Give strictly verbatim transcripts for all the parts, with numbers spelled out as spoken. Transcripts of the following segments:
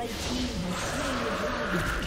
Red team has slain the dragon.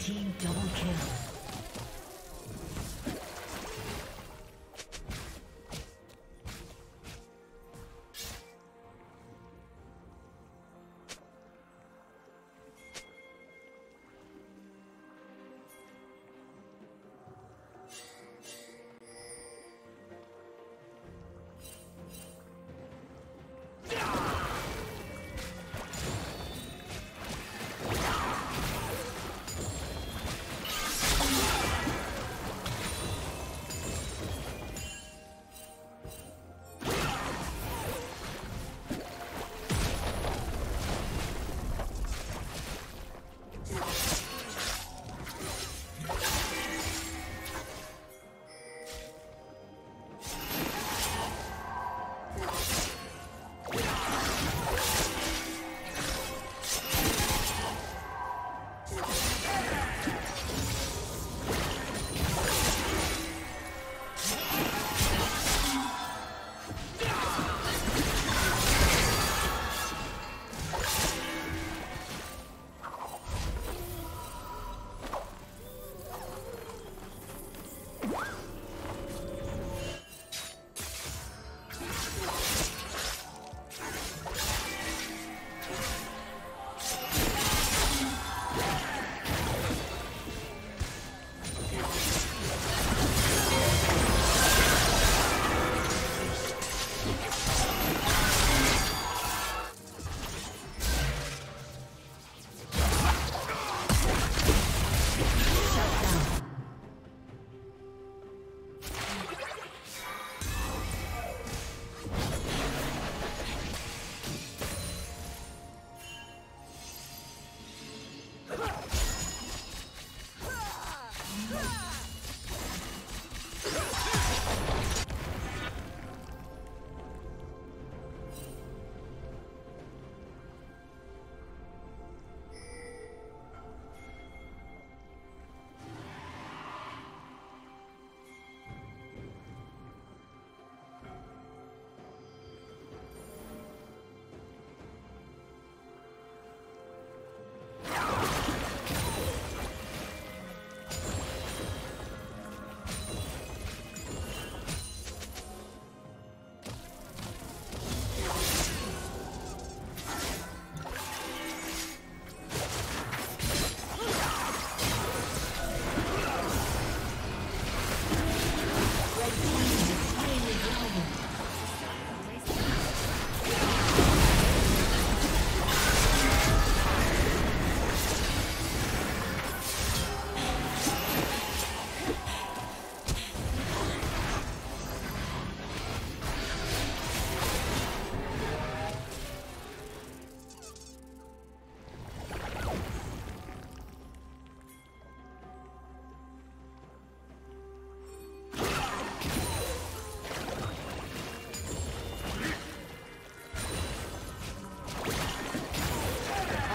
Team double kill.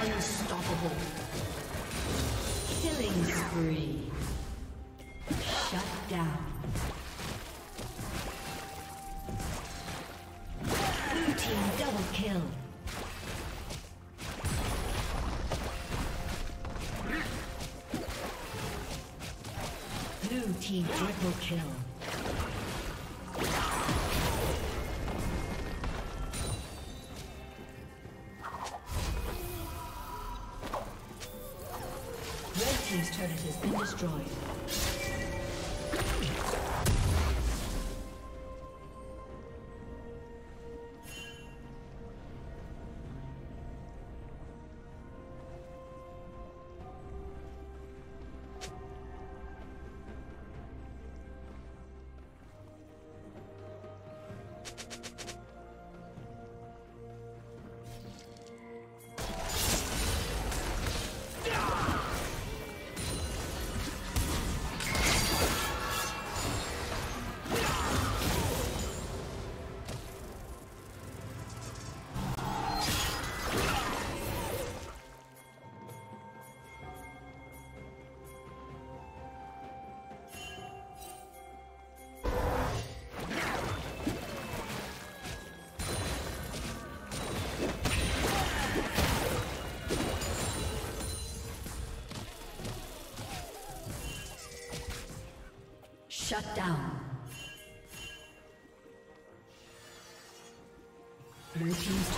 Unstoppable. Killing spree. Shut down. Blue team double kill. Blue team triple kill. Shut down. Blue team's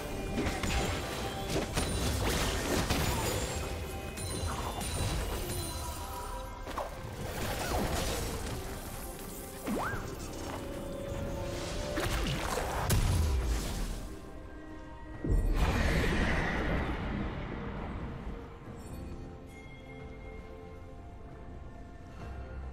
Team's turret has been destroyed.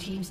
team's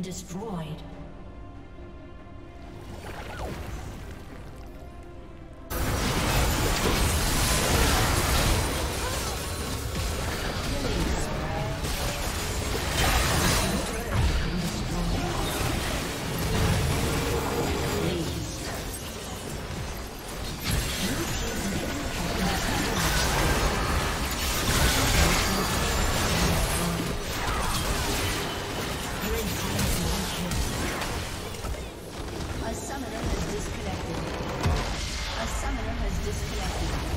Destroyed. Disconnected.